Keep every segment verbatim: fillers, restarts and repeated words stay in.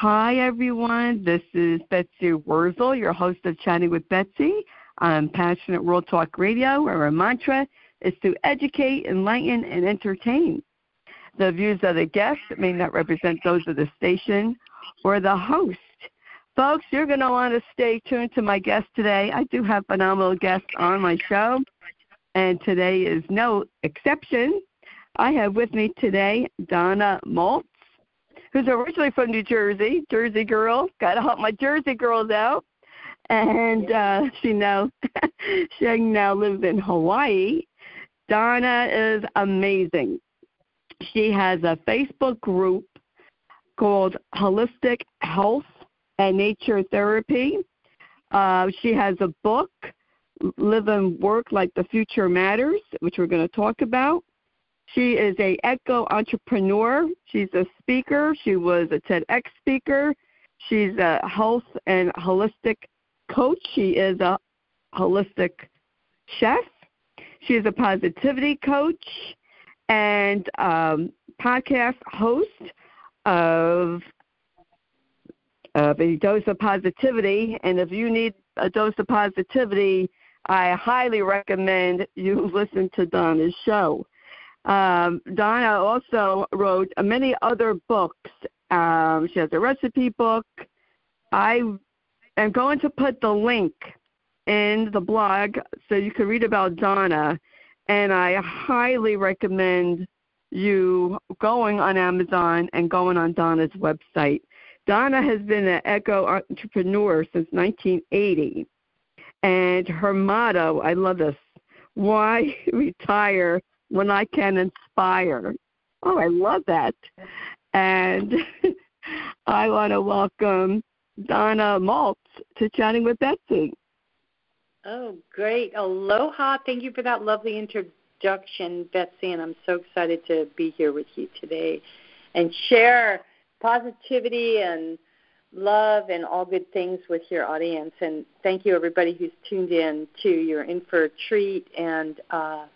Hi, everyone. This is Betsy Wurzel, your host of Chatting with Betsy on Passionate World Talk Radio, where our mantra is to educate, enlighten, and entertain. The views of the guests may not represent those of the station or the host. Folks, you're going to want to stay tuned to my guest today. I do have phenomenal guests on my show, and today is no exception. I have with me today Donna Maltz, who's originally from New Jersey, Jersey girl. Got to help my Jersey girls out. And uh, she, now, she now lives in Hawaii. Donna is amazing. She has a Facebook group called Holistic Health and Nature Therapy. Uh, she has a book, Live and Work Like the Future Matters, which we're going to talk about. She is a eco entrepreneur. She's a speaker. She was a TEDx speaker. She's a health and holistic coach. She is a holistic chef. She is a positivity coach and um, podcast host of, of A Dose of Positivity. And if you need a dose of positivity, I highly recommend you listen to Donna's show. Um, Donna also wrote many other books. Um, she has a recipe book. I am going to put the link in the blog so you can read about Donna, and I highly recommend you going on Amazon and going on Donna's website. Donna has been an eco-entrepreneur since nineteen eighty, and her motto, I love this, why retire when I can inspire. Oh, I love that. And I want to welcome Donna Maltz to Chatting with Betsy. Oh, great. Aloha. Thank you for that lovely introduction, Betsy, and I'm so excited to be here with you today and share positivity and love and all good things with your audience. And thank you, everybody who's tuned in, too. You're in for a treat, and uh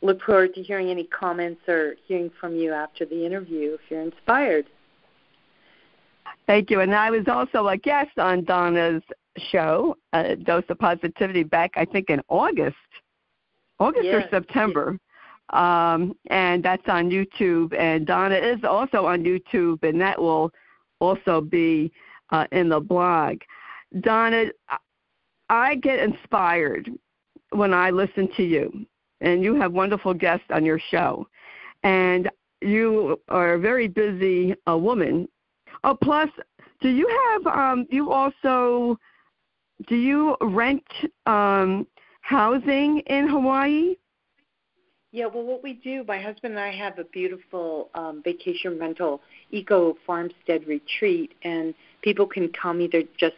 look forward to hearing any comments or hearing from you after the interview if you're inspired. Thank you. And I was also a guest on Donna's show, uh, Dose of Positivity, back, I think, in August, August yes. or September. Um, and that's on YouTube. And Donna is also on YouTube, and that will also be uh, in the blog. Donna, I get inspired when I listen to you. And you have wonderful guests on your show. And you are a very busy uh, woman. Oh, plus, do you have, um, you also, do you rent um, housing in Hawaii? Yeah, well, what we do, my husband and I have a beautiful um, vacation rental eco farmstead retreat. And people can come, either just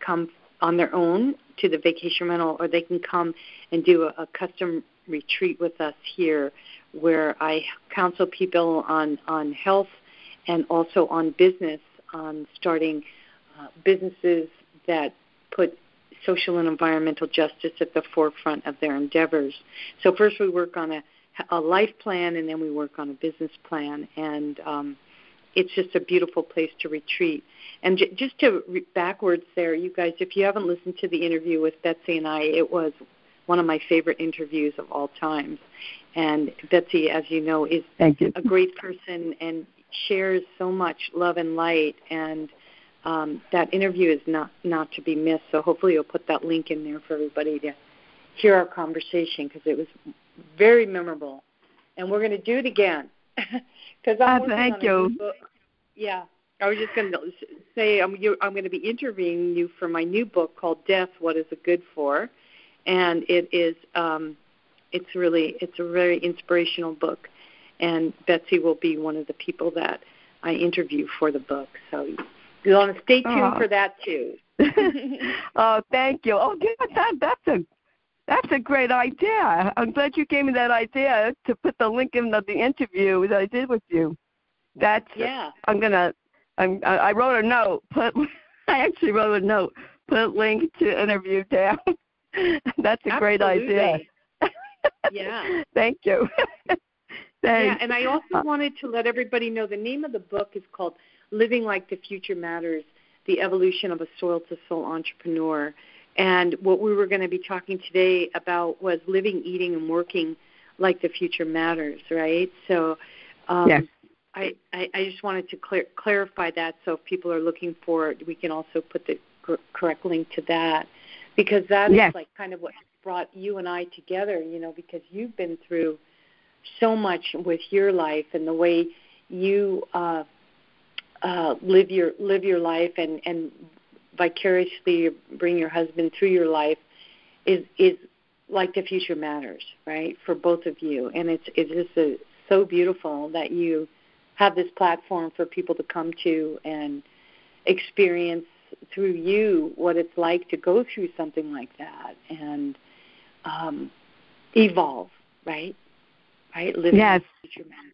come on their own to the vacation rental, or they can come and do a, a custom retreat with us here, where I counsel people on, on health and also on business, on starting uh, businesses that put social and environmental justice at the forefront of their endeavors. So first we work on a, a life plan, and then we work on a business plan, and um, it's just a beautiful place to retreat. And j- just to re- backwards there, you guys, if you haven't listened to the interview with Betsy and I, it was one of my favorite interviews of all times. And Betsy, as you know, is Thank you. a great person and shares so much love and light. And um, that interview is not, not to be missed. So hopefully you'll put that link in there for everybody to hear our conversation, because it was very memorable. And we're going to do it again. Cause I'm uh, thank you. Yeah. I was just going to say I'm, you, I'm going to be interviewing you for my new book called Death, What Is It Good For? And it is, um, it's really, it's a very inspirational book. And Betsy will be one of the people that I interview for the book. So you want to stay tuned oh. for that, too. Oh, thank you. Oh, yeah, that, that's a that's a great idea. I'm glad you gave me that idea to put the link in the, the interview that I did with you. That's, yeah. I'm going to, I'm, I wrote a note, put, I actually wrote a note, put link to interview down. That's a Absolutely. great idea. Yeah. Thank you. Thanks. Yeah, and I also wanted to let everybody know the name of the book is called Living Like the Future Matters, The Evolution of a Soil to Soul Entrepreneur. And what we were going to be talking today about was living, eating, and working like the future matters, right? So um, yes. I, I, I just wanted to clear, clarify that, so if people are looking for it, we can also put the cor- correct link to that, because that yes. is like kind of what brought you and I together, you know, because you've been through so much with your life and the way you uh, uh, live your live your life and, and vicariously bring your husband through your life is is like the future matters, right, for both of you. And it's it's just a, so beautiful that you have this platform for people to come to and experience through you what it's like to go through something like that and um, evolve, right? Right? Living yes. in the future matters.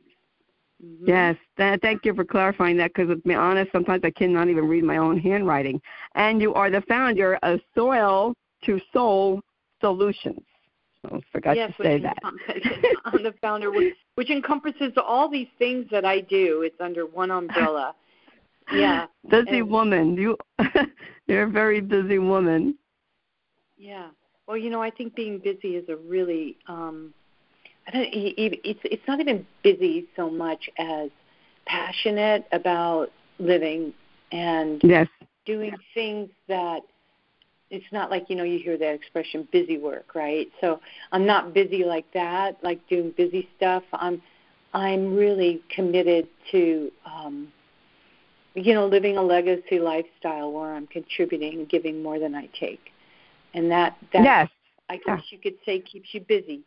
Mm-hmm. Yes. Th- thank you for clarifying that, because, to be honest, sometimes I cannot even read my own handwriting. And you are the founder of Soil to Soul Solutions. I forgot yes, to say that. I'm the founder, which, which encompasses all these things that I do. It's under one umbrella. Yeah. Busy and, woman. You, you're a very busy woman. Yeah. Well, you know, I think being busy is a really, um, I don't, it's, it's not even busy so much as passionate about living and yes. doing yes. things that, it's not like, you know, you hear that expression, busy work, right? So I'm not busy like that, like doing busy stuff. I'm I'm really committed to, um, you know, living a legacy lifestyle where I'm contributing and giving more than I take. And that, that yes. I guess yeah. you could say, keeps you busy.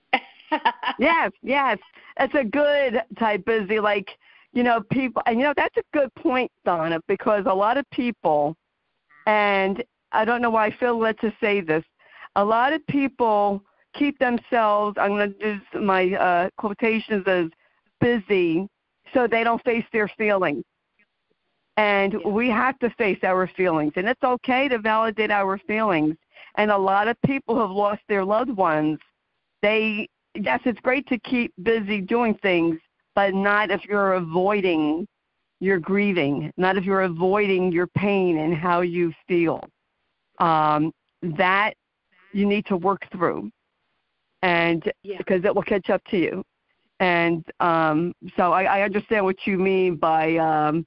yes, yes. That's a good type busy, like, you know, people. And, you know, that's a good point, Donna, because a lot of people, and I don't know why I feel led to say this. A lot of people keep themselves, I'm going to use my uh, quotations as busy, so they don't face their feelings. And yeah. we have to face our feelings. And it's okay to validate our feelings. And a lot of people who have lost their loved ones, they, yes, it's great to keep busy doing things, but not if you're avoiding your grieving, not if you're avoiding your pain and how you feel. Um, that you need to work through, and yeah. because it will catch up to you. And um, so I, I understand what you mean by um,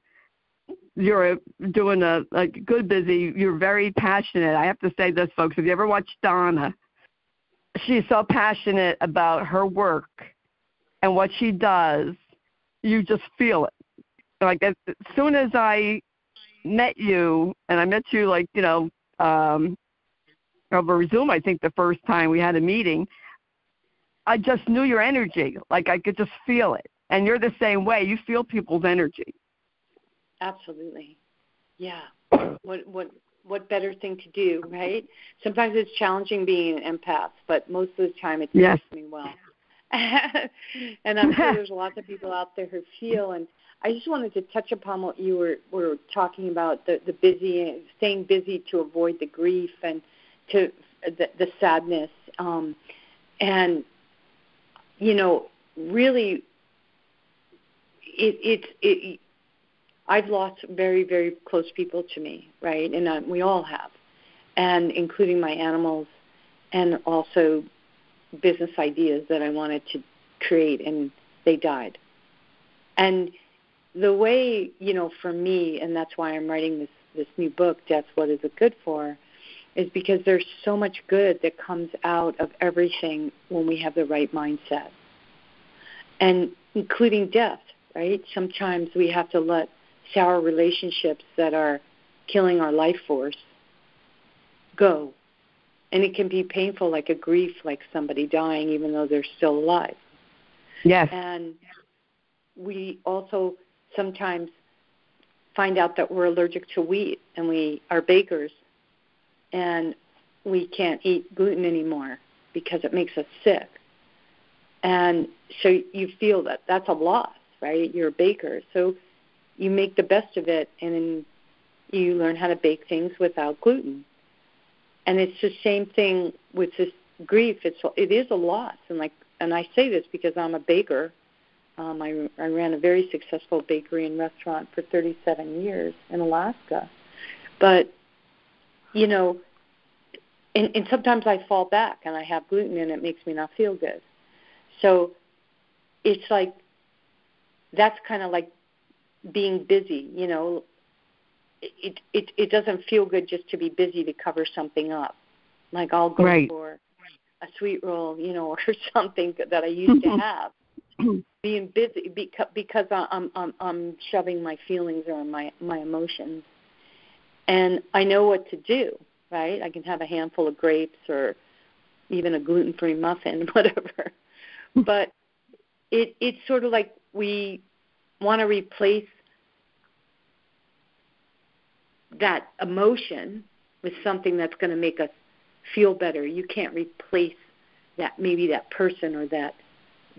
you're doing a, a good busy. You're very passionate. I have to say this, folks. If you ever watch Donna, she's so passionate about her work and what she does. You just feel it. Like as, as soon as I met you, and I met you, like you know. Um, over Zoom, I think the first time we had a meeting, I just knew your energy. Like I could just feel it. And you're the same way. You feel people's energy. Absolutely. Yeah. What what what better thing to do, right? Sometimes it's challenging being an empath, but most of the time it yes. makes me well. And I'm sure there's lots of people out there who feel. And I just wanted to touch upon what you were, were talking about, the, the busy, staying busy to avoid the grief and to the, the sadness. Um, and, you know, really, it, it, it, I've lost very, very close people to me, right? And I, we all have, and including my animals and also business ideas that I wanted to create, and they died. And the way, you know, for me, and that's why I'm writing this, this new book, Death, What Is It Good For?, is because there's so much good that comes out of everything when we have the right mindset, and including death, right? Sometimes we have to let sour relationships that are killing our life force go. And it can be painful, like a grief, like somebody dying, even though they're still alive. Yes. And we also sometimes find out that we're allergic to wheat, and we are bakers, and we can't eat gluten anymore because it makes us sick. And so you feel that that's a loss, right? You're a baker. So you make the best of it, and then you learn how to bake things without gluten. And it's the same thing with this grief. It's, it is a loss. And, like, and I say this because I'm a baker. Um, I, I ran a very successful bakery and restaurant for thirty-seven years in Alaska. But, you know, and, and sometimes I fall back and I have gluten and it makes me not feel good. So it's like, that's kind of like being busy, you know. It, it it doesn't feel good just to be busy to cover something up. Like I'll go right. for a sweet roll, you know, or something that I used to have. Being busy because, because I'm, I'm I'm shoving my feelings or my, my emotions. And I know what to do, right? I can have a handful of grapes or even a gluten-free muffin, whatever. But it it's sort of like we want to replace that emotion with something that's going to make us feel better. You can't replace that, maybe that person or that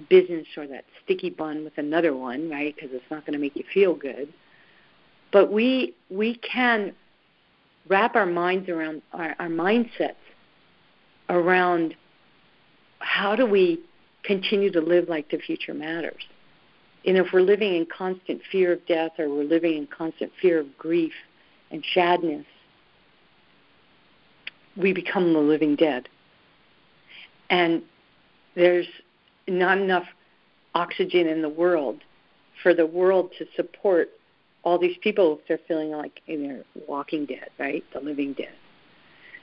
business or that sticky bun with another one, right? Because it's not going to make you feel good. But we we can wrap our minds around our, our mindsets around how do we continue to live like the future matters. And if we're living in constant fear of death or we're living in constant fear of grief and sadness, we become the living dead. And there's not enough oxygen in the world for the world to support all these people if they're feeling like they're walking dead, right? The living dead.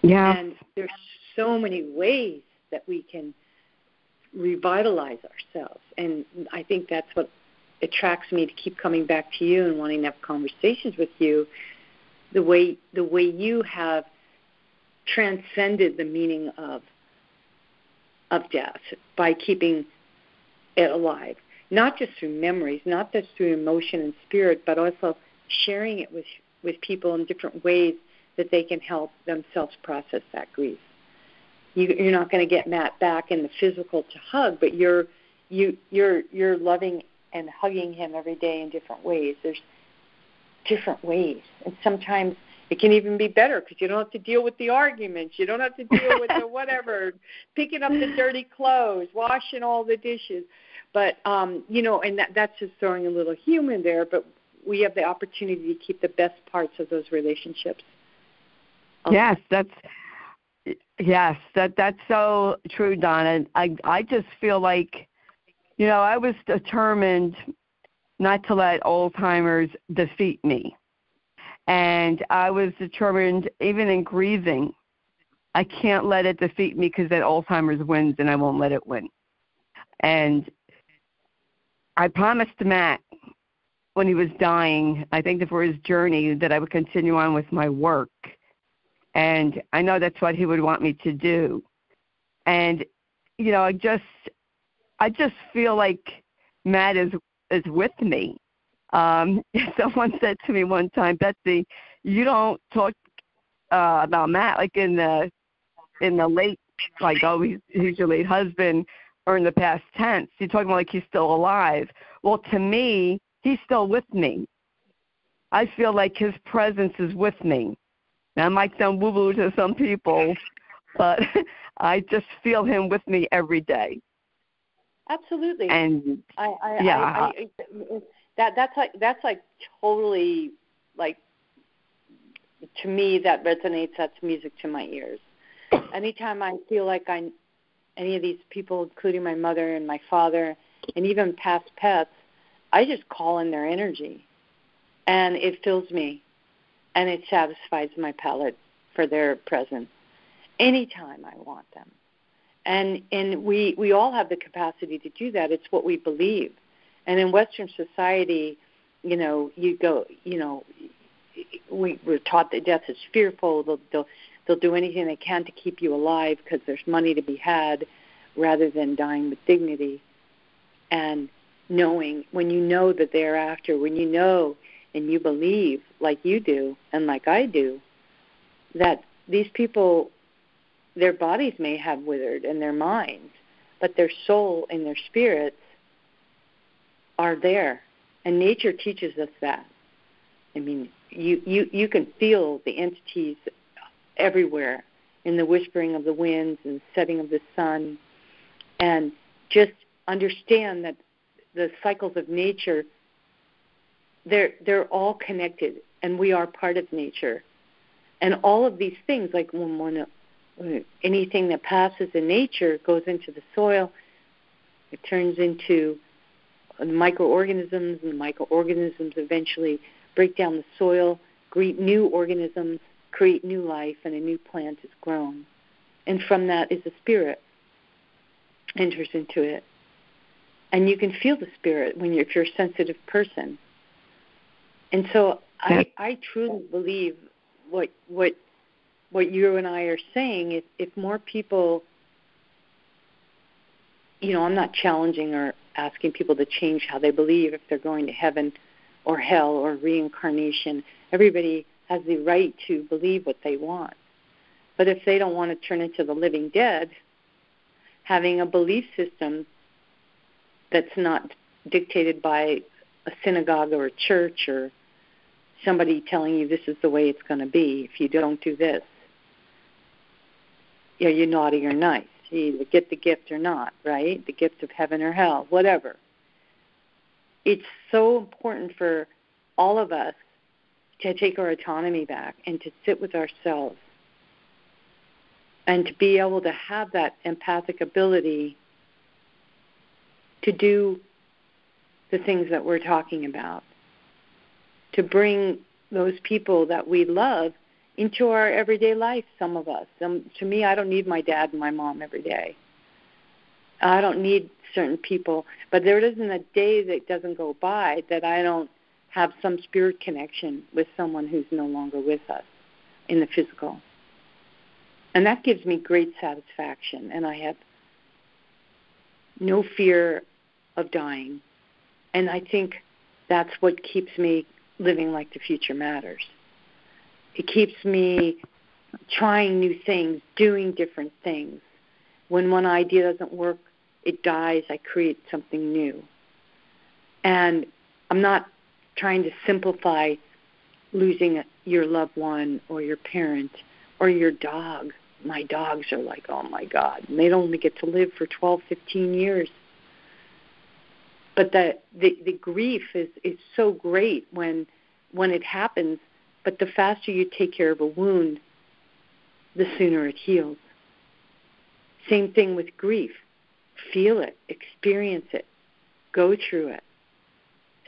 Yeah. And there's so many ways that we can revitalize ourselves. And I think that's what attracts me to keep coming back to you and wanting to have conversations with you. The way the way you have transcended the meaning of of death by keeping it alive, not just through memories, not just through emotion and spirit, but also sharing it with with people in different ways that they can help themselves process that grief. You, you're not going to get Matt back in the physical to hug, but you're you you're you're loving and hugging him every day in different ways. There's different ways, and sometimes it can even be better because you don't have to deal with the arguments, you don't have to deal with the whatever, picking up the dirty clothes, washing all the dishes, but um you know, and that, that's just throwing a little human there, but we have the opportunity to keep the best parts of those relationships alive. Yes, that's yes that that's so true, Donna. I I just feel like, you know, I was determined not to let Alzheimer's defeat me. And I was determined, even in grieving, I can't let it defeat me because then Alzheimer's wins and I won't let it win. And I promised Matt when he was dying, I think for his journey, that I would continue on with my work. And I know that's what he would want me to do. And, you know, I just, I just feel like Matt is is with me. Um, someone said to me one time, Betsy, you don't talk uh, about Matt like in the in the late, like, oh, he's, he's your late husband, or in the past tense. You're talking about like he's still alive. Well, to me, he's still with me. I feel like his presence is with me. Now, I might sound woo-woo to some people, but I just feel him with me every day. Absolutely, and I, I, yeah, I, I, that that's like that's like totally like to me that resonates. That's music to my ears. Anytime I feel like I, any of these people, including my mother and my father, and even past pets, I just call in their energy, and it fills me, and it satisfies my palate for their presence. Anytime I want them. And and we, we all have the capacity to do that. It's what we believe. And in Western society, you know, you go, you know, we, we're taught that death is fearful. They'll, they'll, they'll do anything they can to keep you alive because there's money to be had rather than dying with dignity. And knowing, when you know the thereafter, when you know and you believe like you do and like I do, that these people, their bodies may have withered and their minds, but their soul and their spirits are there. And nature teaches us that. I mean, you, you, you can feel the entities everywhere in the whispering of the winds and setting of the sun. And just understand that the cycles of nature, they're they're all connected, and we are part of nature. And all of these things, like when one, anything that passes in nature goes into the soil, it turns into microorganisms, and the microorganisms eventually break down the soil, create new organisms, create new life, and a new plant is grown. And from that is the spirit enters into it. And you can feel the spirit when you're, if you're a sensitive person. And so I, I truly believe what what what you and I are saying is if more people, you know, I'm not challenging or asking people to change how they believe if they're going to heaven or hell or reincarnation. Everybody has the right to believe what they want. But if they don't want to turn into the living dead, having a belief system that's not dictated by a synagogue or a church or somebody telling you this is the way it's going to be. If you don't do this, you know, you're naughty or nice. You either get the gift or not, right? The gift of heaven or hell, whatever. It's so important for all of us to take our autonomy back and to sit with ourselves and to be able to have that empathic ability to do the things that we're talking about, to bring those people that we love into our everyday life, some of us. Some, to me, I don't need my dad and my mom every day. I don't need certain people. But there isn't a day that doesn't go by that I don't have some spirit connection with someone who's no longer with us in the physical. And that gives me great satisfaction, and I have no fear of dying. And I think that's what keeps me living like the future matters. It keeps me trying new things, doing different things. When one idea doesn't work, it dies. I create something new. And I'm not trying to simplify losing your loved one or your parent or your dog. My dogs are like, oh, my God. And they only get to live for twelve, fifteen years. But the, the, the grief is, is so great when when it happens, but the faster you take care of a wound, the sooner it heals. Same thing with grief. Feel it. Experience it. Go through it.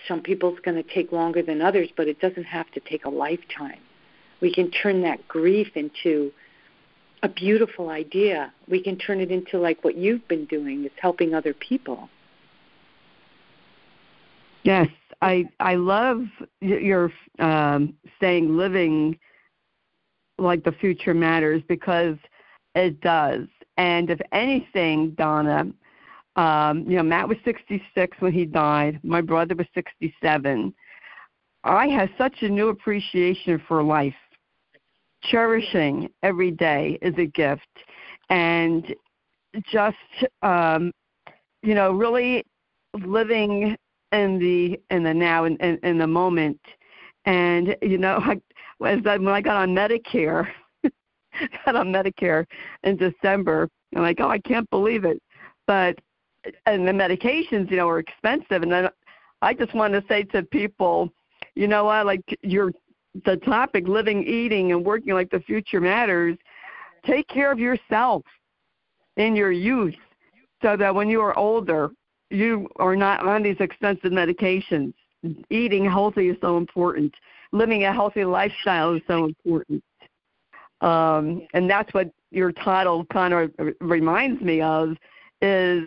Some people's going to take longer than others, but it doesn't have to take a lifetime. We can turn that grief into a beautiful idea. We can turn it into like what you've been doing is helping other people. Yes, I I love your um, saying living like the future matters because it does. And if anything, Donna, um, you know, Matt was sixty-six when he died. My brother was sixty-seven. I have such a new appreciation for life. Cherishing every day is a gift. And just, um, you know, really living in the in the now, in, in, in the moment. And, you know, I, when I got on Medicare, got on Medicare in December, I'm like, oh, I can't believe it. But, and the medications, you know, are expensive. And I, I just want to say to people, you know what, like your the topic, living, eating, and working like the future matters, take care of yourself in your youth so that when you are older, you are not on these expensive medications. Eating healthy is so important. Living a healthy lifestyle is so important. Um, and that's what your title kind of reminds me of is,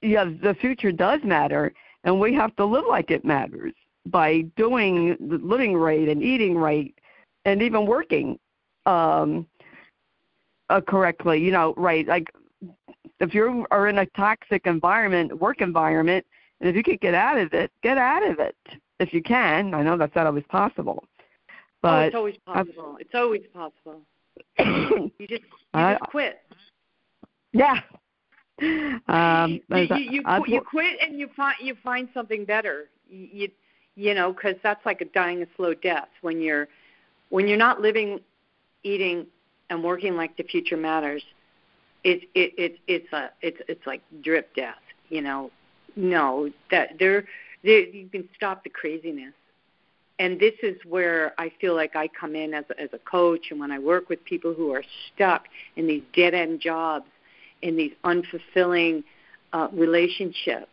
yeah, the future does matter, and we have to live like it matters by doing living right and eating right and even working um, uh, correctly, you know, right, like if you are in a toxic environment, work environment, and if you could get out of it, get out of it if you can. I know that's not always possible. But oh, it's always possible. I've, it's always possible. you just, you I, just quit. Yeah. Um, you, you, you, I, I, you quit and you find you find something better. You you know because that's like a dying a slow death when you're when you're not living, eating, and working like the future matters. It, it, it, it's a, it's, it's like drip death, you know, no, that there, you can stop the craziness. And this is where I feel like I come in as a, as a coach, and when I work with people who are stuck in these dead-end jobs, in these unfulfilling uh, relationships,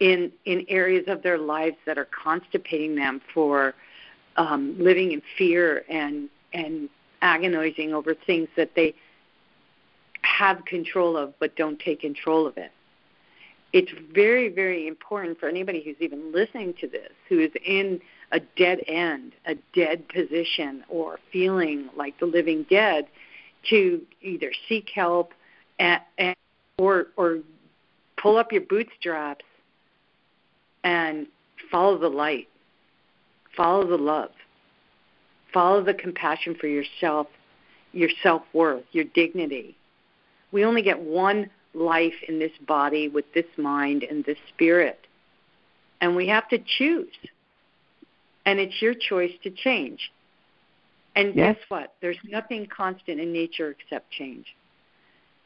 in in areas of their lives that are constipating them for um, living in fear and and agonizing over things that they have control of but don't take control of it. It's very, very important for anybody who's even listening to this, who is in a dead end, a dead position, or feeling like the living dead, to either seek help at, at, or, or pull up your bootstraps and follow the light, follow the love, follow the compassion for yourself, your self-worth, your dignity. We only get one life in this body with this mind and this spirit, and we have to choose, and it's your choice to change. And yes. Guess what? There's nothing constant in nature except change.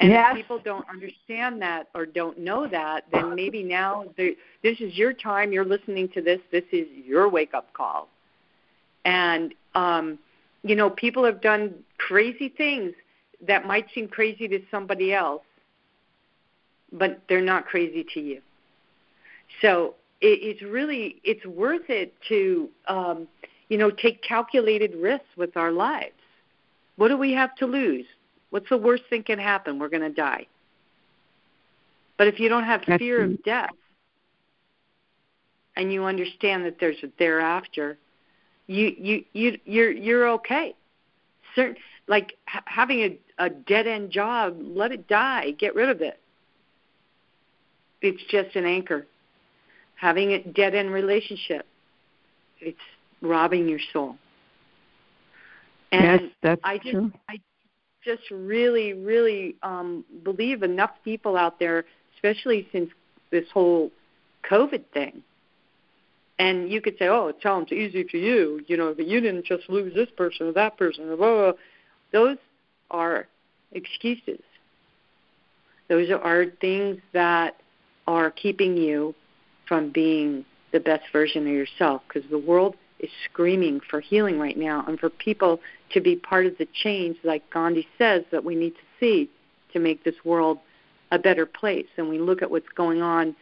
And yes. If people don't understand that or don't know that, then maybe now this is your time. You're listening to this. This is your wake-up call. And, um, you know, people have done crazy things that might seem crazy to somebody else, but they're not crazy to you. So it, it's really, it's worth it to, um, you know, take calculated risks with our lives. What do we have to lose? What's the worst thing can happen? We're going to die. But if you don't have That's fear true. Of death, and you understand that there's a thereafter, you you you you're you're okay. Certain like ha- having a, a dead end job, let it die, get rid of it. It's just an anchor. Having a dead end relationship, it's robbing your soul. And yes, that's I just, true. I just really, really um, believe enough people out there, especially since this whole COVID thing. And you could say, oh, it's all easy for you, you know, but you didn't just lose this person or that person or blah, blah, blah. Those are excuses. Those are things that are keeping you from being the best version of yourself, because the world is screaming for healing right now and for people to be part of the change, like Gandhi says, that we need to see to make this world a better place. And we look at what's going on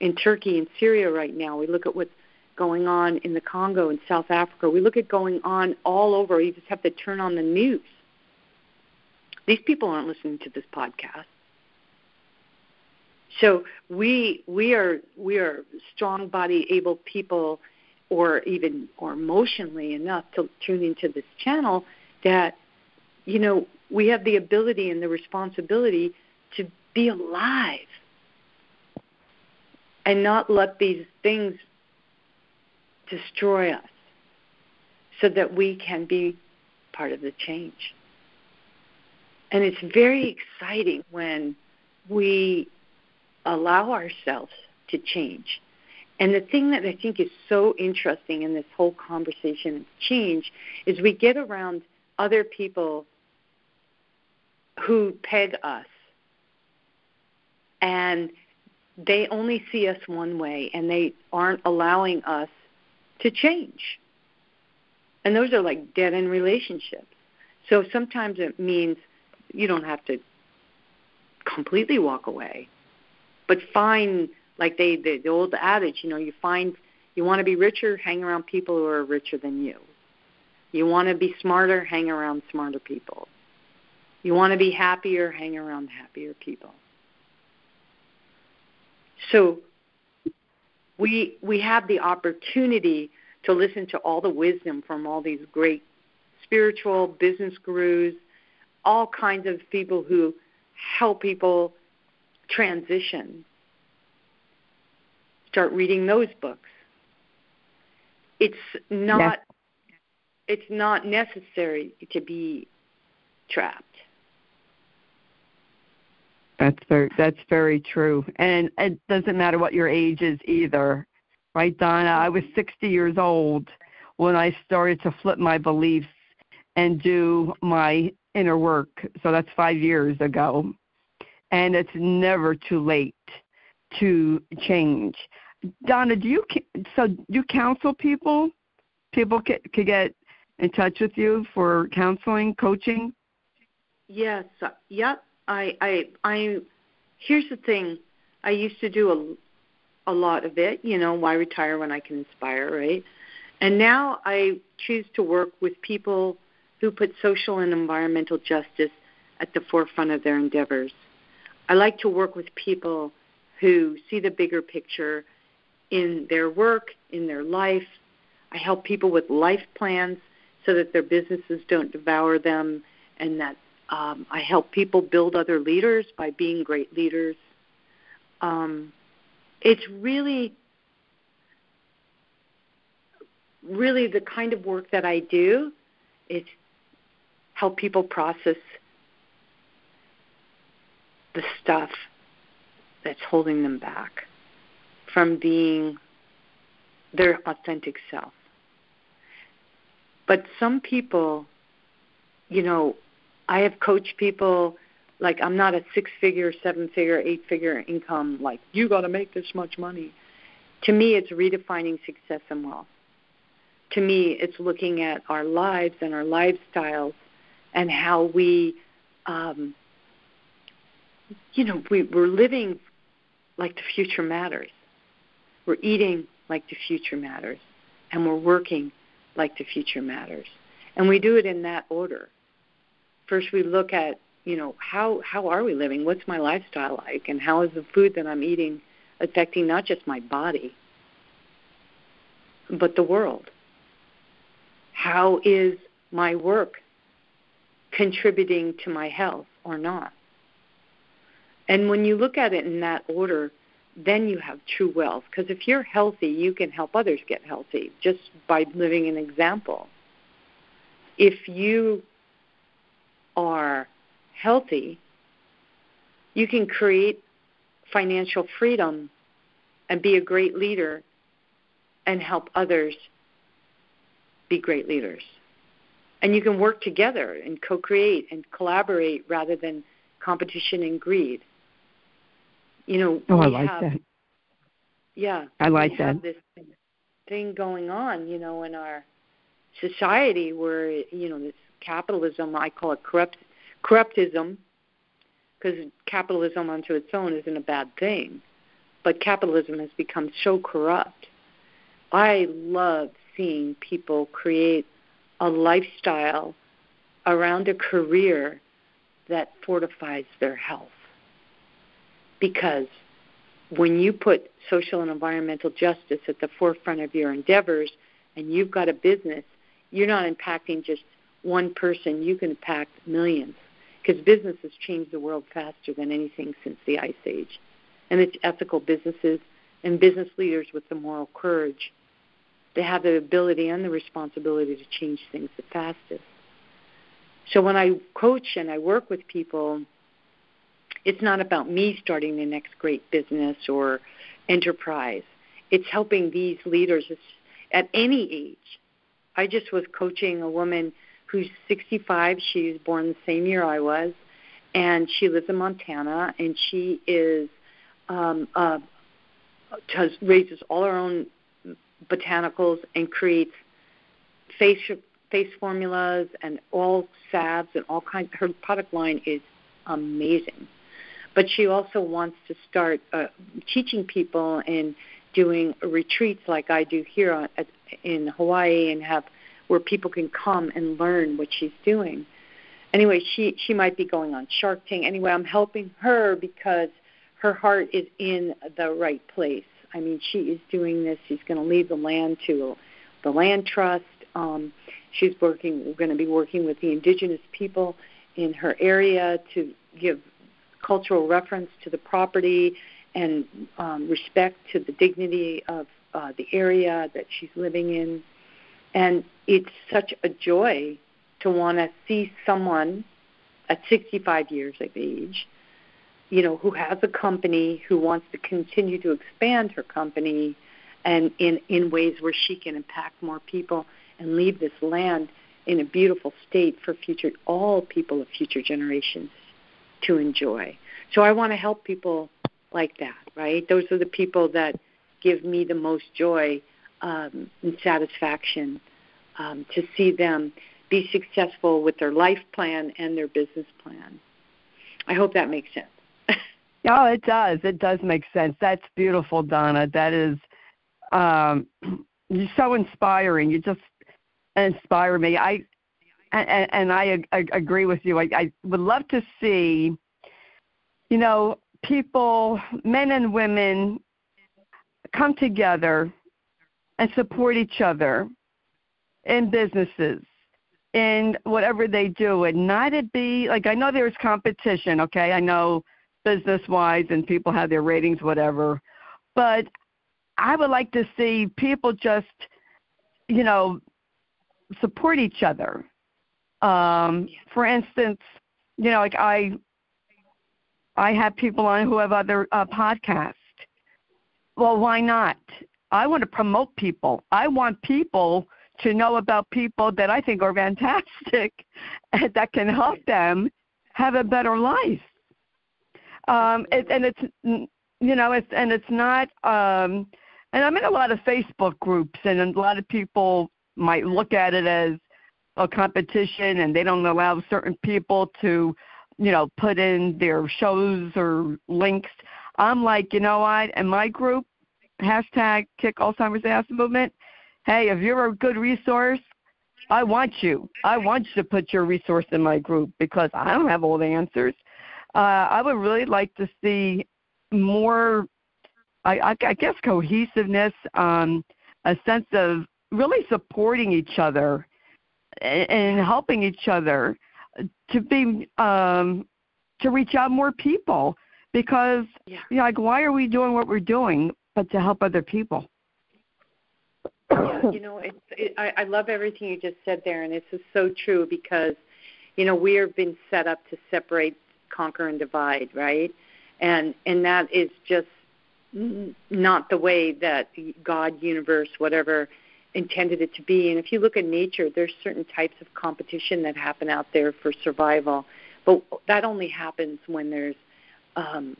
in Turkey and Syria right now. We look at what's going on in the Congo and South Africa. We look at going on all over. You just have to turn on the news. These people aren't listening to this podcast. So we we are we are strong body able people, or even or emotionally enough to tune into this channel that, you know, we have the ability and the responsibility to be alive and not let these things destroy us, so that we can be part of the change. And it's very exciting when we allow ourselves to change. And the thing that I think is so interesting in this whole conversation of change is we get around other people who peg us, and they only see us one way, and they aren't allowing us to change. And those are like dead-end relationships. So sometimes it means you don't have to completely walk away, but find, like they, the, the old adage, you know, you find, you want to be richer, hang around people who are richer than you. You want to be smarter, hang around smarter people. You want to be happier, hang around happier people. So we we have the opportunity to listen to all the wisdom from all these great spiritual business gurus, all kinds of people who help people transition. Start reading those books. It's not yes. It's not necessary to be trapped. That's very, that's very true. And it doesn't matter what your age is either. Right, Donna? I was sixty years old when I started to flip my beliefs and do my inner work. So that's five years ago. And it's never too late to change. Donna, do you so do you counsel people? People can, can get in touch with you for counseling, coaching? Yes. Yep. I, I, I, here's the thing. I used to do a, a lot of it. You know, why retire when I can inspire, right? And now I choose to work with people who put social and environmental justice at the forefront of their endeavors. I like to work with people who see the bigger picture in their work, in their life. I help people with life plans so that their businesses don't devour them, and that um, I help people build other leaders by being great leaders. Um, it's really, really the kind of work that I do is help people process the stuff that's holding them back from being their authentic self. But some people, you know, I have coached people, like I'm not a six-figure, seven-figure, eight-figure income, like you got to make this much money. To me, it's redefining success and wealth. To me, it's looking at our lives and our lifestyles and how we, um, you know, we, we're living like the future matters. We're eating like the future matters, and we're working like the future matters. And we do it in that order. First we look at, you know, how, how are we living? What's my lifestyle like? And how is the food that I'm eating affecting not just my body, but the world? How is my work contributing to my health or not? And when you look at it in that order, then you have true wealth. Because if you're healthy, you can help others get healthy just by living an example. If you are healthy, you can create financial freedom and be a great leader and help others be great leaders. And you can work together and co-create and collaborate rather than competition and greed. You know, oh, I like have, that. Yeah. I like we that. Have this thing going on, you know, in our society where, you know, this capitalism, I call it corrupt, corruptism, because capitalism onto its own isn't a bad thing. But capitalism has become so corrupt. I love seeing people create a lifestyle around a career that fortifies their health. Because when you put social and environmental justice at the forefront of your endeavors and you've got a business, you're not impacting just one person. You can impact millions, because business has changed the world faster than anything since the Ice Age. And it's ethical businesses and business leaders with the moral courage. They have the ability and the responsibility to change things the fastest. So when I coach and I work with people, it's not about me starting the next great business or enterprise. It's helping these leaders at any age. I just was coaching a woman who's sixty-five. She was born the same year I was, and she lives in Montana, and she is um, uh, has, raises all her own botanicals and creates face, face formulas and all salves and all kinds. Her product line is amazing. But she also wants to start uh, teaching people and doing retreats like I do here on, at, in Hawaii, and have where people can come and learn what she's doing. Anyway, she, she might be going on Shark Tank. Anyway, I'm helping her because her heart is in the right place. I mean, she is doing this. She's going to leave the land to the land trust. Um, she's working. We're going to be working with the indigenous people in her area to give cultural reference to the property and um, respect to the dignity of uh, the area that she's living in. And it's such a joy to want to see someone at sixty-five years of age, you know, who has a company, who wants to continue to expand her company and in, in ways where she can impact more people and leave this land in a beautiful state for future all people of future generations to enjoy. So I want to help people like that, right? Those are the people that give me the most joy um, and satisfaction um, to see them be successful with their life plan and their business plan. I hope that makes sense. Oh, it does. It does make sense. That's beautiful, Donna. That is, um, you're so inspiring. You just inspire me. I and, and I, I agree with you. I, I would love to see, you know, people, men and women, come together and support each other in businesses, in whatever they do, and not it be like, I know there's competition. Okay, I know. Business-wise, and people have their ratings, whatever. But I would like to see people just, you know, support each other. Um, for instance, you know, like I, I have people on who have other uh, podcasts. Well, why not? I want to promote people. I want people to know about people that I think are fantastic and that can help them have a better life. Um, it, and it's, you know, it's, and it's not, um, and I'm in a lot of Facebook groups, and a lot of people might look at it as a competition, and they don't allow certain people to, you know, put in their shows or links. I'm like, you know what, in my group, hashtag Kick Alzheimer's Ass Movement, hey, if you're a good resource, I want you. I want you to put your resource in my group because I don't have all the answers. Uh, I would really like to see more, I, I, I guess, cohesiveness, um, a sense of really supporting each other and, and helping each other to be um, to reach out more people. Because, yeah. you know, like, why are we doing what we're doing but to help other people? Yeah, you know, it, it, I, I love everything you just said there, and this is so true because, you know, we have been set up to separate, conquer and divide, right? And and that is just not the way that God, universe, whatever, intended it to be. And if you look at nature, there's certain types of competition that happen out there for survival. But that only happens when there's um,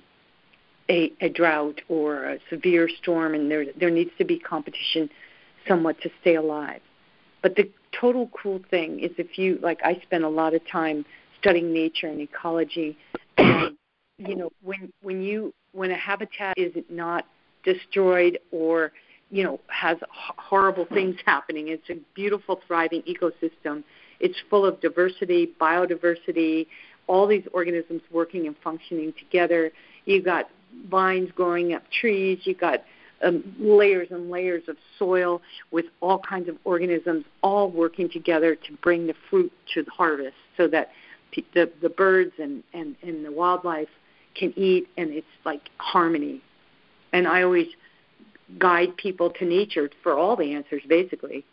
a, a drought or a severe storm, and there there needs to be competition somewhat to stay alive. But the total cool thing is if you, like I spend a lot of time studying nature and ecology, and, you know, when when you when a habitat is not destroyed or, you know, has h- horrible things happening, it's a beautiful, thriving ecosystem. It's full of diversity, biodiversity, all these organisms working and functioning together. You've got vines growing up trees. You've got um, layers and layers of soil with all kinds of organisms all working together to bring the fruit to the harvest so that The, the birds and, and, and the wildlife can eat, and it's like harmony. And I always guide people to nature for all the answers, basically.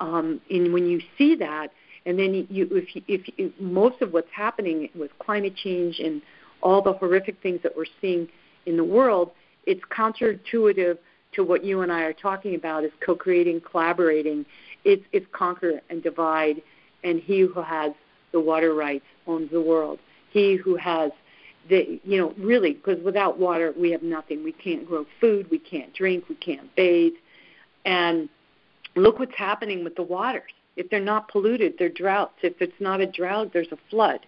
Um, and when you see that, and then you, if, you, if you, most of what's happening with climate change and all the horrific things that we're seeing in the world, it's counterintuitive to what you and I are talking about, is co-creating, collaborating. It's, it's conquer and divide, and he who has the water rights owns the world. He who has the, you know, really, because without water we have nothing. We can't grow food, we can't drink, we can't bathe. And look what's happening with the waters. If they're not polluted, they're droughts. If it's not a drought, there's a flood.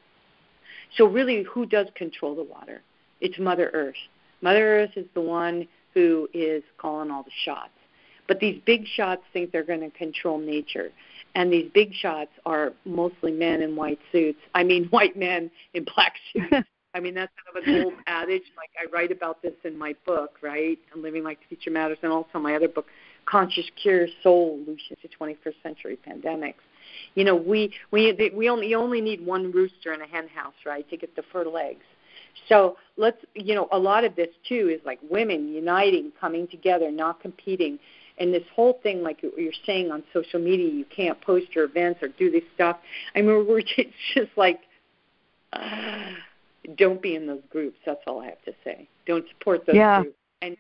So really, who does control the water? It's Mother Earth. Mother Earth is the one who is calling all the shots. But these big shots think they're going to control nature. And these big shots are mostly men in white suits. I mean, white men in black suits. I mean, that's kind of an old adage. Like, I write about this in my book, right? And Living Like the Future Matters, and also my other book, Conscious Cure, Soul Solutions to Twenty First Century Pandemics. You know, we we we only you only need one rooster in a hen house, right, to get the fertile eggs. So let's, you know, a lot of this too is like women uniting, coming together, not competing. And this whole thing, like you're saying on social media, you can't post your events or do this stuff. I mean, we're just, just like, uh, don't be in those groups. That's all I have to say. Don't support those yeah. groups. And,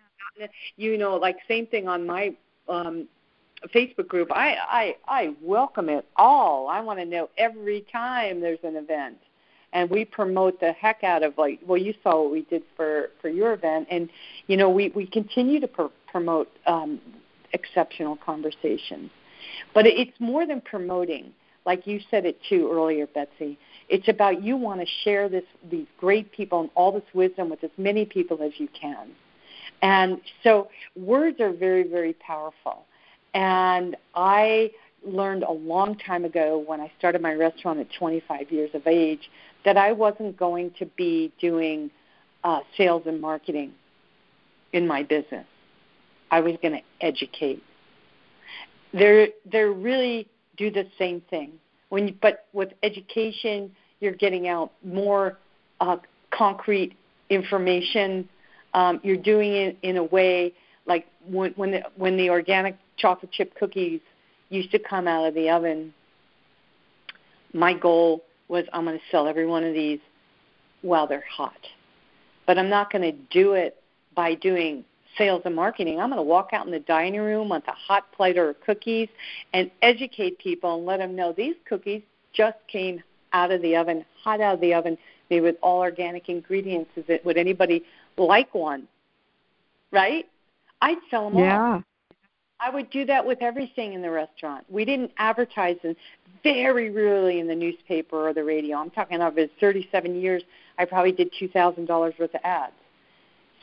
you know, like same thing on my um, Facebook group. I, I, I welcome it all. I want to know every time there's an event. and we promote the heck out of, like, well, you saw what we did for, for your event. And, you know, we, we continue to pr- promote um, exceptional conversations. But it's more than promoting. Like you said it, too, earlier, Betsy. It's about you want to share this, these great people and all this wisdom with as many people as you can. And so words are very, very powerful. And I learned a long time ago when I started my restaurant at twenty-five years of age that I wasn't going to be doing uh, sales and marketing in my business. I was going to educate. They're, they're really do the same thing. When you, but with education, you're getting out more uh, concrete information. Um, you're doing it in a way like when, when, the, when the organic chocolate chip cookies used to come out of the oven, my goal was I'm going to sell every one of these while they're hot. But I'm not going to do it by doing sales and marketing. I'm going to walk out in the dining room with a hot plate of cookies and educate people and let them know these cookies just came out of the oven, hot out of the oven, made with all organic ingredients. Is it, would anybody like one? Right? I'd sell them yeah. all. I would do that with everything in the restaurant. We didn't advertise them very rarely in the newspaper or the radio. I'm talking of it thirty-seven years. I probably did two thousand dollars worth of ads.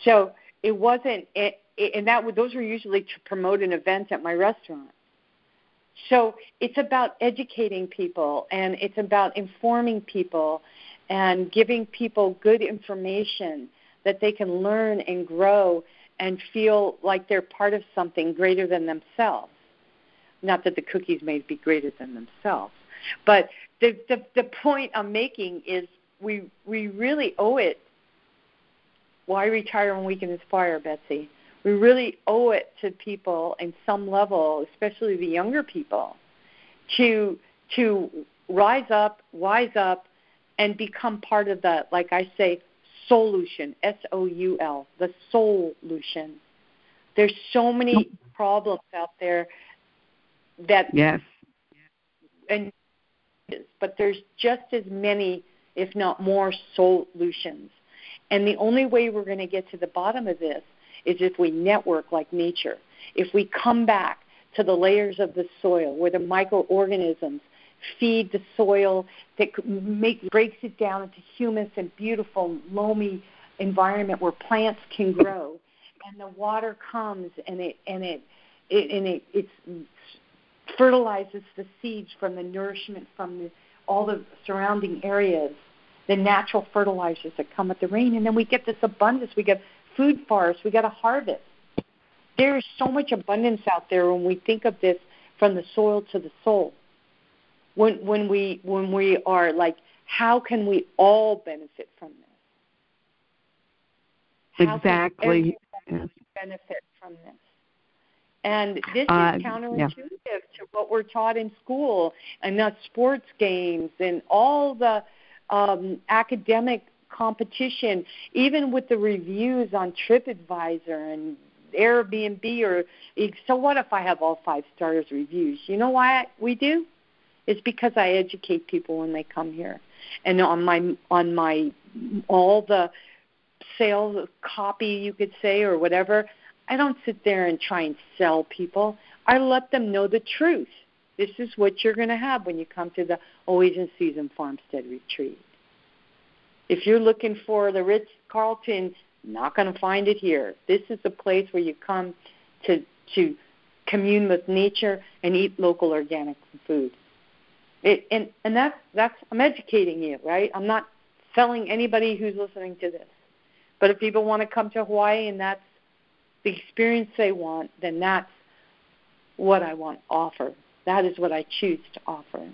So it wasn't, it, it, and that those were usually to promote an event at my restaurant. So it's about educating people, and it's about informing people and giving people good information that they can learn and grow and feel like they're part of something greater than themselves. Not that the cookies may be greater than themselves, but the the, the point I'm making is we we really owe it. Why retire when we can inspire, Betsy? We really owe it to people in some level, especially the younger people, to to rise up, wise up, and become part of the, like I say, solution, S O U L, the solution. There's so many problems out there that yes, and but there's just as many, if not more, solutions. And the only way we're going to get to the bottom of this is if we network like nature, if we come back to the layers of the soil where the microorganisms feed the soil that make, breaks it down into humus and beautiful loamy environment where plants can grow, and the water comes and it and it, it and it it's fertilizes the seeds from the nourishment from the, all the surrounding areas, the natural fertilizers that come with the rain, and then we get this abundance. We get food forests. We get a harvest. There is so much abundance out there when we think of this from the soil to the soul. When when we when we are like, how can we all benefit from this? How exactly. Can benefit from this, and this uh, is counterintuitive yeah. to what we're taught in school, and the sports games and all the um, academic competition, even with the reviews on TripAdvisor and Airbnb. Or so what if I have all five stars reviews? You know why we do? It's because I educate people when they come here, and on my on my all the sales copy, you could say, or whatever. I don't sit there and try and sell people. I let them know the truth. This is what you're going to have when you come to the Always in Season Farmstead Retreat. If you're looking for the Ritz-Carlton, not going to find it here. This is the place where you come to to commune with nature and eat local organic food. It, and and that's, that's, I'm educating you, right? I'm not selling anybody who's listening to this. But if people want to come to Hawaii and that's the experience they want, then that's what I want to offer. That is what I choose to offer.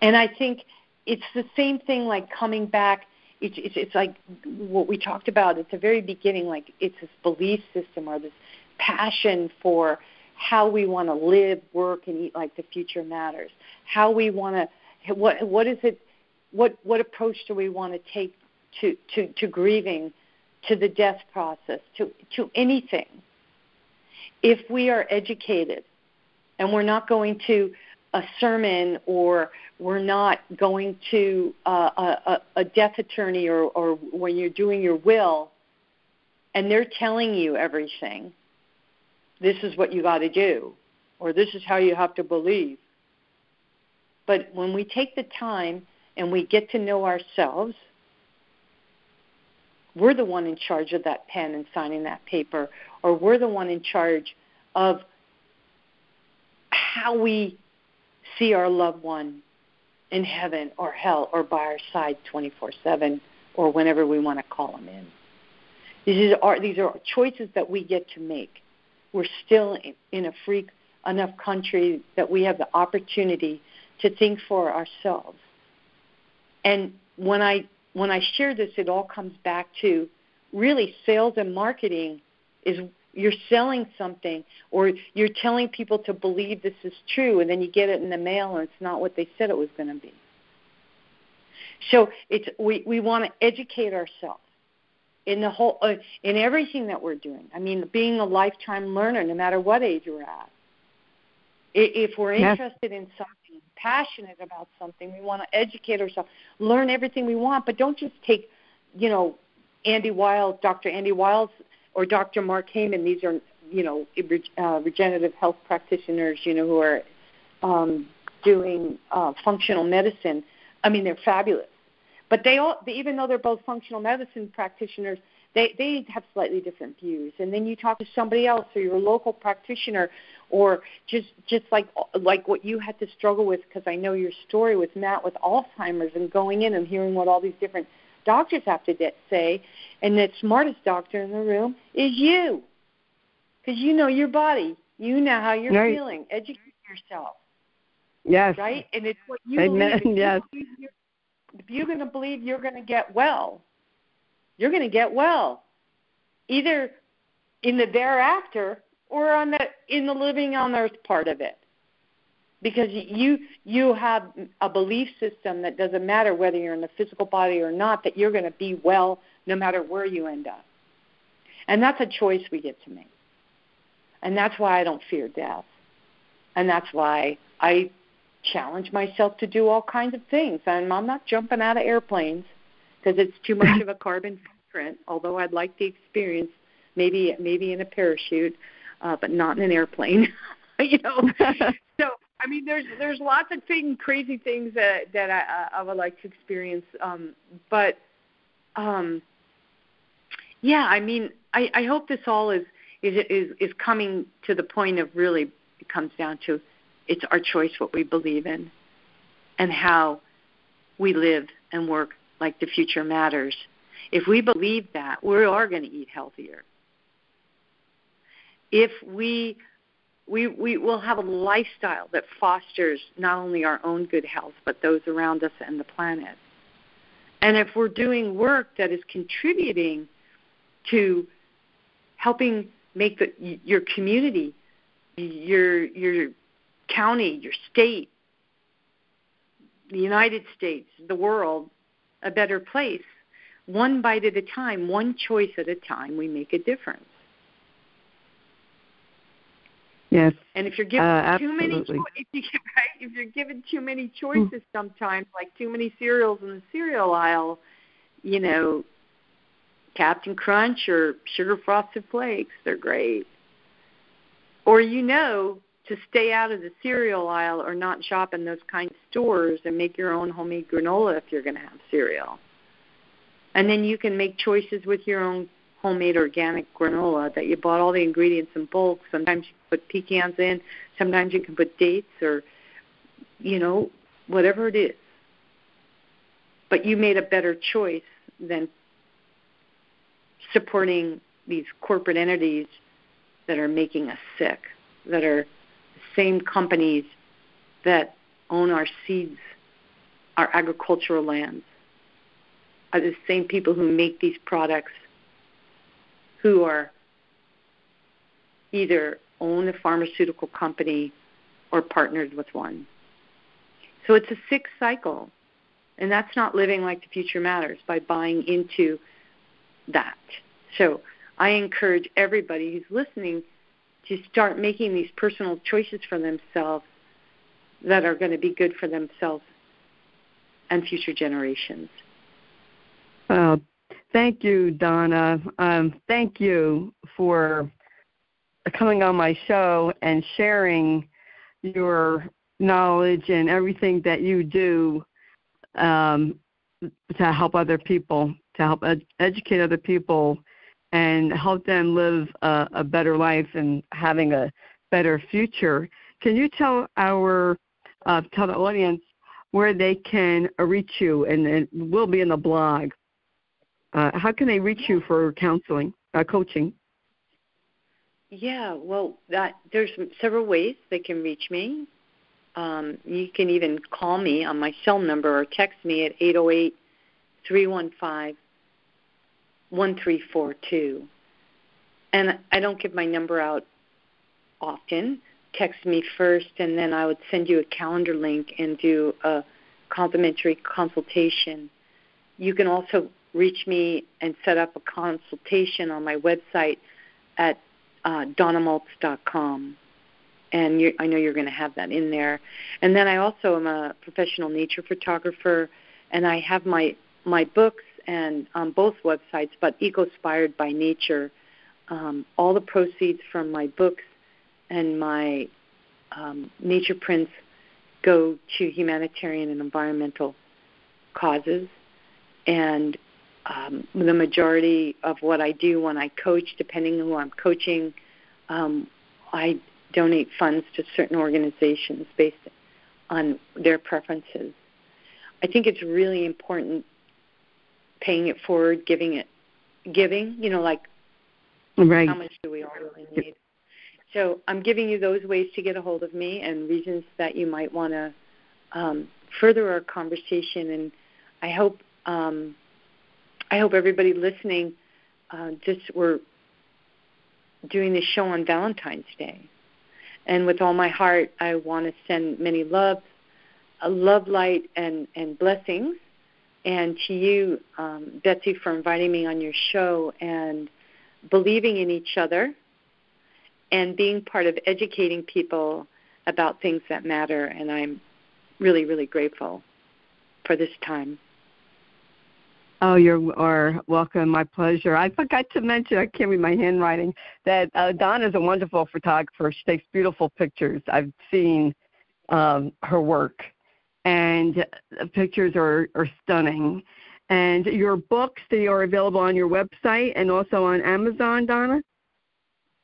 And I think it's the same thing like coming back. It's, it's, it's like what we talked about at the very beginning, like it's this belief system or this passion for how we want to live, work, and eat like the future matters. How we want to, what what is it, what what approach do we want to take to, to, to grieving, to the death process, to, to anything? If we are educated and we're not going to a sermon, or we're not going to uh, a, a death attorney, or, or when you're doing your will and they're telling you everything, this is what you got to do, or this is how you have to believe. But when we take the time and we get to know ourselves, we're the one in charge of that pen and signing that paper, or we're the one in charge of how we see our loved one in heaven or hell or by our side twenty-four seven, or whenever we want to call them in. These are, these are choices that we get to make. We're still in a free enough country that we have the opportunity to think for ourselves. And when I when I share this, it all comes back to really sales and marketing is you're selling something, or you're telling people to believe this is true, and then you get it in the mail and it's not what they said it was going to be. So it's we, we want to educate ourselves in the whole uh, in everything that we're doing. I mean, being a lifetime learner, no matter what age we're at. If we're interested in something, passionate about something, we want to educate ourselves, learn everything we want, but don't just take, you know, Andy Wilde, Doctor Andy Wilde, or Doctor Mark Heyman. These are, you know, uh, regenerative health practitioners, you know, who are um, doing uh, functional medicine. I mean, they're fabulous. But they all, even though they're both functional medicine practitioners, They they have slightly different views. And then you talk to somebody else, or your local practitioner, or just just like like what you had to struggle with, because I know your story with Matt with Alzheimer's, and going in and hearing what all these different doctors have to say, and the smartest doctor in the room is you, because you know your body. You know how you're right. feeling. Educate yourself. Yes. Right? And it's what you Amen. believe. If yes. You believe if you're going to believe you're going to get well, you're going to get well, either in the thereafter or on the in the living on earth part of it, because you you have a belief system that doesn't matter whether you're in the physical body or not, that you're going to be well no matter where you end up. And that's a choice we get to make. And that's why I don't fear death. And that's why I challenge myself to do all kinds of things. And I'm not jumping out of airplanes, because it's too much of a carbon footprint, although I'd like the experience, maybe maybe in a parachute, uh, but not in an airplane, you know. So, I mean, there's there's lots of thing, crazy things that, that I, I would like to experience. Um, but, um, yeah, I mean, I, I hope this all is, is, is, is coming to the point of really it comes down to it's our choice what we believe in and how we live and work like the future matters. If we believe that, we are going to eat healthier. If we, we, we will have a lifestyle that fosters not only our own good health, but those around us and the planet. And if we're doing work that is contributing to helping make the, your community, your, your county, your state, the United States, the world, a better place, one bite at a time, one choice at a time, we make a difference. Yes. And if you're given uh, too many cho- if, you, right, if you're given too many choices mm. sometimes, like too many cereals in the cereal aisle, you know, Captain Crunch or Sugar Frosted Flakes, they're great. Or you know to stay out of the cereal aisle or not shop in those kind of stores and make your own homemade granola if you're going to have cereal. And then you can make choices with your own homemade organic granola that you bought all the ingredients in bulk. Sometimes you put pecans in. Sometimes you can put dates or, you know, whatever it is. But you made a better choice than supporting these corporate entities that are making us sick, that are same companies that own our seeds, our agricultural lands, are the same people who make these products, who are either own a pharmaceutical company or partnered with one. So it's a sick cycle, and that's not living like the future matters by buying into that. So I encourage everybody who's listening to start making these personal choices for themselves that are going to be good for themselves and future generations. Well, thank you, Donna. Um, thank you for coming on my show and sharing your knowledge and everything that you do um, to help other people, to help ed- educate other people and help them live a, a better life and having a better future. Can you tell our uh, tell the audience where they can reach you? And it will be in the blog. Uh, how can they reach you for counseling, uh, coaching? Yeah, well, that, there's several ways they can reach me. Um, you can even call me on my cell number or text me at eight oh eight, three one five, one three four two. And I don't give my number out often. Text me first, and then I would send you a calendar link and do a complimentary consultation. You can also reach me and set up a consultation on my website at uh, donna maltz dot com. And you, I know you're going to have that in there. And then I also am a professional nature photographer, and I have my, my books and on both websites, but EcoSpired by Nature. Um, all the proceeds from my books and my um, nature prints go to humanitarian and environmental causes. And um, the majority of what I do when I coach, depending on who I'm coaching, um, I donate funds to certain organizations based on their preferences. I think it's really important paying it forward, giving it, giving, you know, like right. How much do we all really need? So I'm giving you those ways to get a hold of me and reasons that you might want to um, further our conversation. And I hope um, I hope everybody listening uh, just we're doing this show on Valentine's Day. And with all my heart, I want to send many love, uh, love light, and, and blessings. And to you, um, Betsy, for inviting me on your show and believing in each other and being part of educating people about things that matter. And I'm really, really grateful for this time. Oh, you are welcome. My pleasure. I forgot to mention, I can't read my handwriting, that uh, Donna's a wonderful photographer. She takes beautiful pictures. I've seen um, her work, and the pictures are, are stunning. And your books, they are available on your website and also on Amazon, Donna?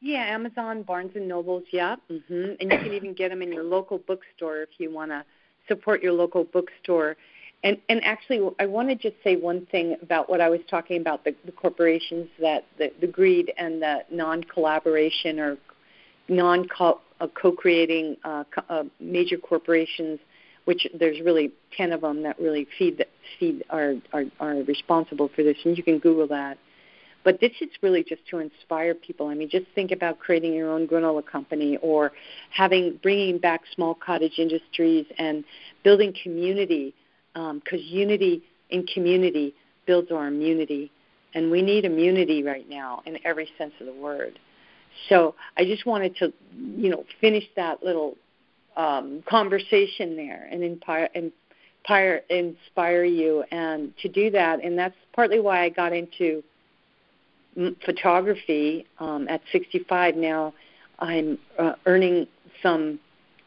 Yeah, Amazon, Barnes and Nobles, yeah. Mm-hmm. And you can even get them in your local bookstore if you want to support your local bookstore. And, and actually, I want to just say one thing about what I was talking about, the, the corporations, that the, the greed and the non-collaboration or non-co-creating uh, co- uh, major corporations, which there's really ten of them that really feed, the, feed are, are, are responsible for this, and you can Google that. But this is really just to inspire people. I mean, just think about creating your own granola company or having bringing back small cottage industries and building community. Because um, unity in community builds our immunity, and we need immunity right now in every sense of the word. So I just wanted to, you know, finish that little um, conversation there and inspire, inspire, inspire you and to do that. And that's partly why I got into photography um, at sixty-five. Now I'm uh, earning some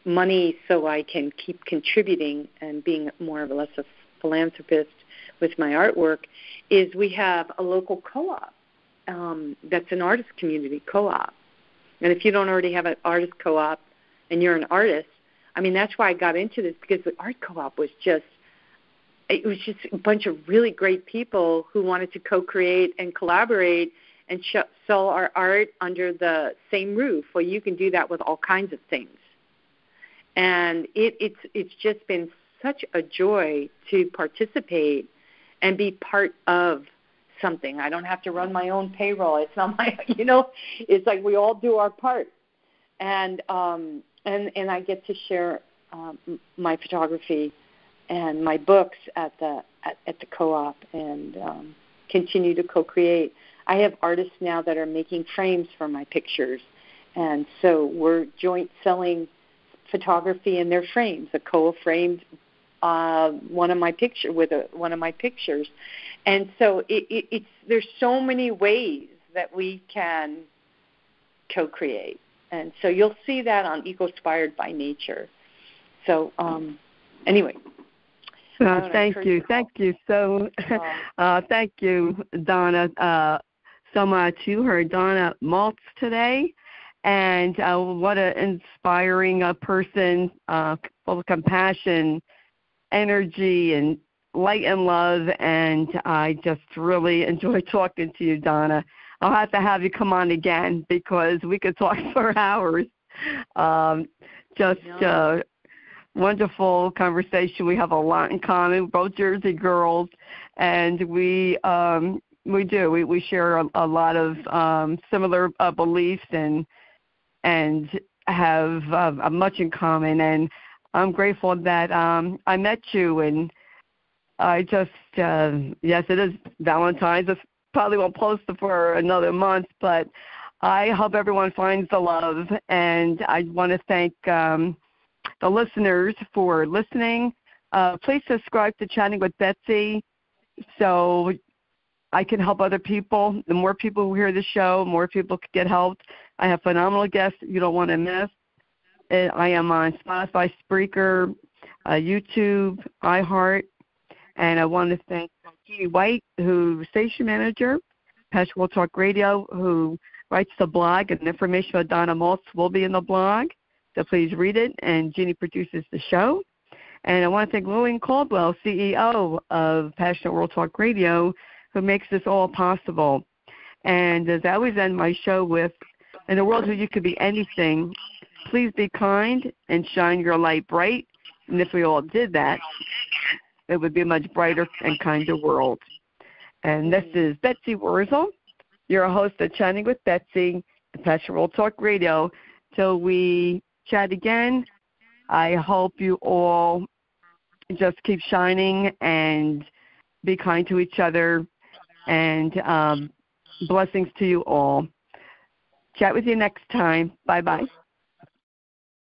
money so I can keep contributing and being more of a less a philanthropist with my artwork. Is we have a local co-op um, that's an artist community co-op. And if you don't already have an artist co-op and you're an artist, I mean, that's why I got into this, because the art co-op was just, it was just a bunch of really great people who wanted to co-create and collaborate and sh- sell our art under the same roof. Well, you can do that with all kinds of things. And it, it's it's just been such a joy to participate and be part of something. I don't have to run my own payroll. It's not my, you know, it's like we all do our part. And um, and and I get to share um, my photography and my books at the at, at the co-op and um, continue to co-create. I have artists now that are making frames for my pictures, and so we're joint selling photography in their frames. A co-framed uh, one of my picture with a, one of my pictures, and so it, it, it's there's so many ways that we can co-create, and so you'll see that on EcoSpired by Nature. So um, anyway. Uh, thank you, thank you so, uh, thank you, Donna, uh, so much. You heard Donna Maltz today, and uh, what an inspiring uh, person, uh, full of compassion, energy, and light and love. And I just really enjoy talking to you, Donna. I'll have to have you come on again because we could talk for hours. Um, just. Uh, Wonderful conversation. We have a lot in common. We're both Jersey girls, and we um, we do. We, we share a, a lot of um, similar uh, beliefs and and have uh, much in common. And I'm grateful that um, I met you. And I just uh, yes, it is Valentine's. I probably won't post it for another month, but I hope everyone finds the love. And I want to thank. Um, The listeners for listening. Uh, please subscribe to Chatting with Betsy so I can help other people. The more people who hear the show, more people can get helped. I have phenomenal guests you don't want to miss. I am on Spotify, Spreaker, uh, YouTube, iHeart, and I want to thank Jeannie White, who's station manager, Passionate World Talk Radio, who writes the blog, and information about Donna Maltz will be in the blog. So please read it, and Jeannie produces the show. And I want to thank Lillian Caldwell, C E O of Passionate World Talk Radio, who makes this all possible. And as I always end my show with, in a world where you could be anything, please be kind and shine your light bright. And if we all did that, it would be a much brighter and kinder world. And this is Betsy Wurzel, your host of Chatting with Betsy, Passionate World Talk Radio. Till we chat again, I hope you all just keep shining and be kind to each other, and um, blessings to you all. Chat with you next time. Bye-bye.